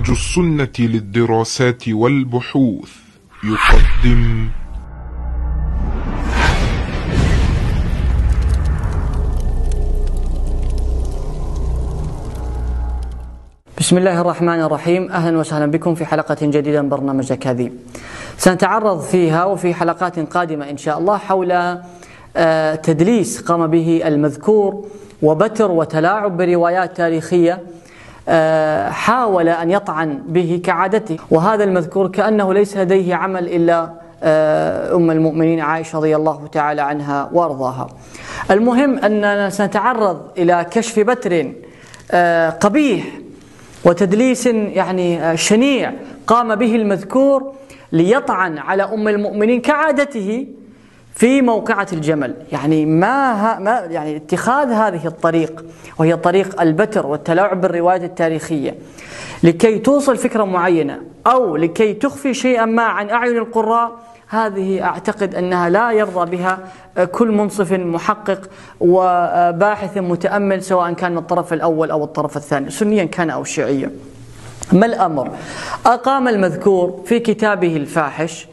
منهج السنة للدراسات والبحوث يقدم بسم الله الرحمن الرحيم. أهلا وسهلا بكم في حلقة جديدة من برنامج أكاذيب. سنتعرض فيها وفي حلقات قادمة إن شاء الله حول تدليس قام به المذكور وبتر وتلاعب بروايات تاريخية حاول أن يطعن به كعادته، وهذا المذكور كأنه ليس لديه عمل إلا أم المؤمنين عائشة رضي الله تعالى عنها وأرضاها. المهم أننا سنتعرض إلى كشف بتر قبيح وتدليس يعني شنيع قام به المذكور ليطعن على أم المؤمنين كعادته في موقعة الجمل. يعني يعني اتخاذ هذه الطريق وهي طريق البتر والتلاعب بالروايات التاريخية لكي توصل فكرة معينة أو لكي تخفي شيئا ما عن أعين القراء، هذه أعتقد أنها لا يرضى بها كل منصف محقق وباحث متأمل، سواء كان الطرف الأول أو الطرف الثاني، سنيا كان أو شيعيا. ما الأمر؟ أقام المذكور في كتابه الفاحش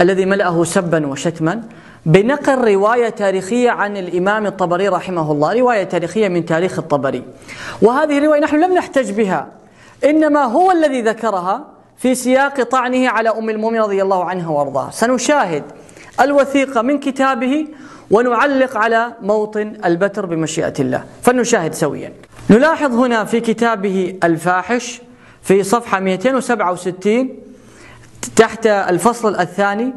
الذي ملأه سبا وشتما بنقل رواية تاريخية عن الإمام الطبري رحمه الله، رواية تاريخية من تاريخ الطبري، وهذه الرواية نحن لم نحتج بها، إنما هو الذي ذكرها في سياق طعنه على أم المؤمنين رضي الله عنها وارضاها. سنشاهد الوثيقة من كتابه ونعلق على موطن البتر بمشيئة الله، فلنشاهد سويا. نلاحظ هنا في كتابه الفاحش في صفحة 267 تحت الفصل الثاني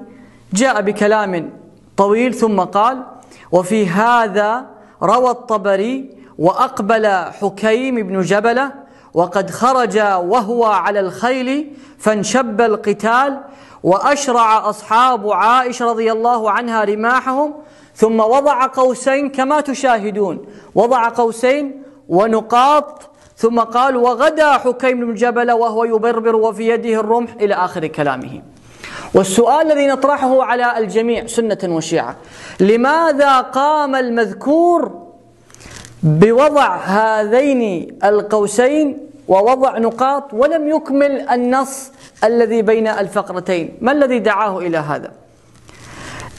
جاء بكلام طويل ثم قال: وفي هذا روى الطبري وأقبل حكيم بن جبلة وقد خرج وهو على الخيل فانشب القتال وأشرع أصحاب عائشة رضي الله عنها رماحهم، ثم وضع قوسين كما تشاهدون، وضع قوسين ونقاط، ثم قال: وغدا حكيم بن جبلة وهو يبربر وفي يده الرمح، إلى آخر كلامه. والسؤال الذي نطرحه على الجميع سنة وشيعة: لماذا قام المذكور بوضع هذين القوسين ووضع نقاط ولم يكمل النص الذي بين الفقرتين؟ ما الذي دعاه إلى هذا؟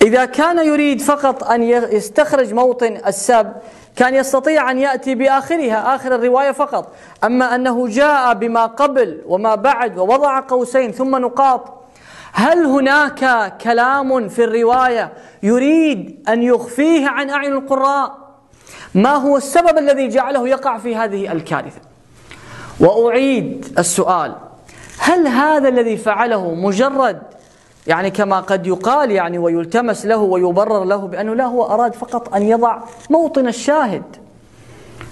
إذا كان يريد فقط أن يستخرج موطن السب كان يستطيع أن يأتي بآخرها، آخر الرواية فقط، أما أنه جاء بما قبل وما بعد ووضع قوسين ثم نقاط. هل هناك كلام في الرواية يريد أن يخفيه عن أعين القراء؟ ما هو السبب الذي جعله يقع في هذه الكارثة؟ وأعيد السؤال: هل هذا الذي فعله مجرد يعني كما قد يقال يعني ويلتمس له ويبرر له بأنه لا، هو أراد فقط أن يضع موطن الشاهد،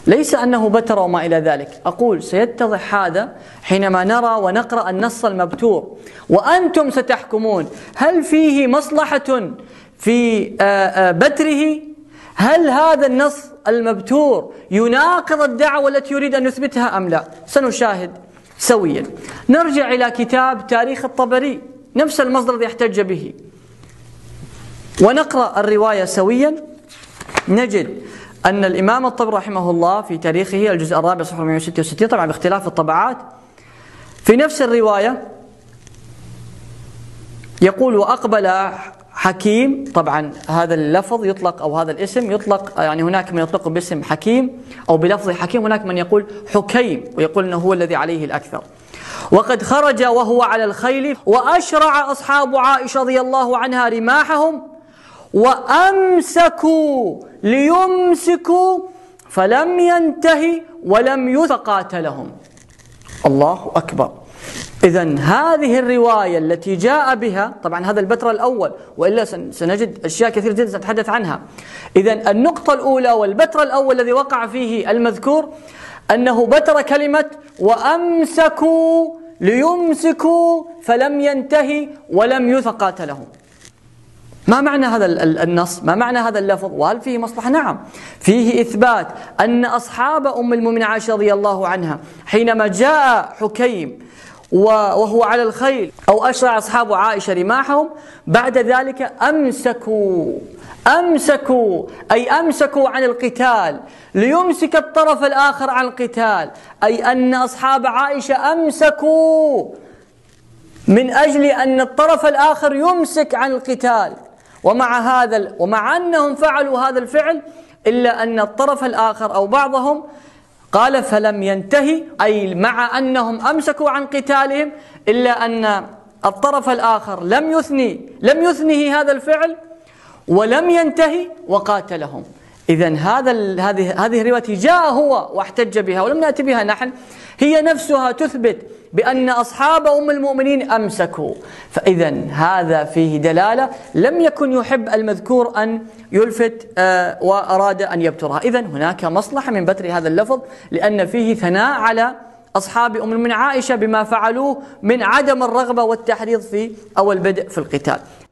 ليس أنه بتر وما إلى ذلك؟ أقول سيتضح هذا حينما نرى ونقرأ النص المبتور، وأنتم ستحكمون هل فيه مصلحة في بتره، هل هذا النص المبتور يناقض الدعوة التي يريد أن يثبتها أم لا. سنشاهد سويا. نرجع إلى كتاب تاريخ الطبري، نفس المصدر الذي احتج به، ونقرأ الرواية سويا. نجد أن الإمام الطبري رحمه الله في تاريخه الجزء الرابع صفحة 166، طبعا باختلاف الطبعات، في نفس الرواية يقول: وأقبل حكيم، طبعا هذا اللفظ يطلق أو هذا الاسم يطلق، يعني هناك من يطلقه باسم حكيم أو بلفظ حكيم، هناك من يقول حكيم ويقول أنه هو الذي عليه الأكثر. وقد خرج وهو على الخيل وأشرع أصحاب عائشة رضي الله عنها رماحهم وأمسكوا ليمسكوا فلم ينتهي ولم يتقاتلهم. الله أكبر. إذن هذه الرواية التي جاء بها، طبعا هذا البتر الأول، وإلا سنجد أشياء كثيرة جدا سنتحدث عنها. إذن النقطة الأولى والبتر الأول الذي وقع فيه المذكور أنه بتر كلمة وأمسكوا ليمسكوا فلم ينتهي ولم يتقاتلهم. ما معنى هذا النص؟ ما معنى هذا اللفظ؟ وهل فيه مصلحة؟ نعم، فيه إثبات أن أصحاب أم المؤمنين عائشة رضي الله عنها حينما جاء حكيم وهو على الخيل، أو أشرع أصحاب عائشة رماحهم. بعد ذلك أمسكوا أي أمسكوا عن القتال، ليمسك الطرف الآخر عن القتال، أي أن أصحاب عائشة أمسكوا من أجل أن الطرف الآخر يمسك عن القتال. ومع أنهم فعلوا هذا الفعل، إلا أن الطرف الآخر أو بعضهم قال فلم ينتهي، أي مع أنهم أمسكوا عن قتالهم إلا أن الطرف الآخر لم يثنه هذا الفعل ولم ينتهي وقاتلهم. إذن هذه الرواية جاء هو واحتج بها ولم نأتي بها نحن، هي نفسها تثبت بأن أصحاب أم المؤمنين أمسكوا. فإذن هذا فيه دلالة لم يكن يحب المذكور أن يلفت وأراد أن يبترها. إذن هناك مصلحة من بتر هذا اللفظ، لأن فيه ثناء على أصحاب أم المؤمنين عائشة بما فعلوه من عدم الرغبة والتحريض في أو البدء في القتال.